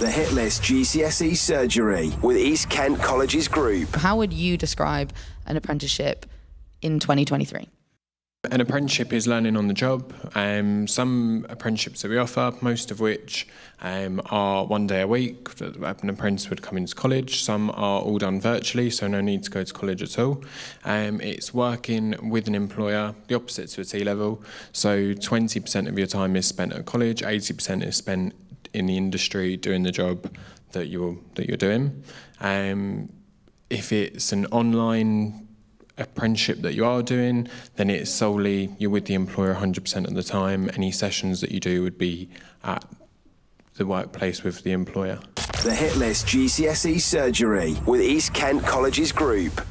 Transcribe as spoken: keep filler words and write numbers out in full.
The Hit List G C S E Surgery with East Kent Colleges Group. How would you describe an apprenticeship in twenty twenty-three? An apprenticeship is learning on the job. Um, some apprenticeships that we offer, most of which um, are one day a week. An apprentice would come into college. Some are all done virtually, so no need to go to college at all. Um, it's working with an employer, the opposite to a T-level. So twenty percent of your time is spent at college, eighty percent is spent in the industry doing the job that you're, that you're doing. Um, if it's an online apprenticeship that you are doing, then it's solely you're with the employer one hundred percent of the time. Any sessions that you do would be at the workplace with the employer. The Hit List G C S E Surgery with East Kent Colleges Group.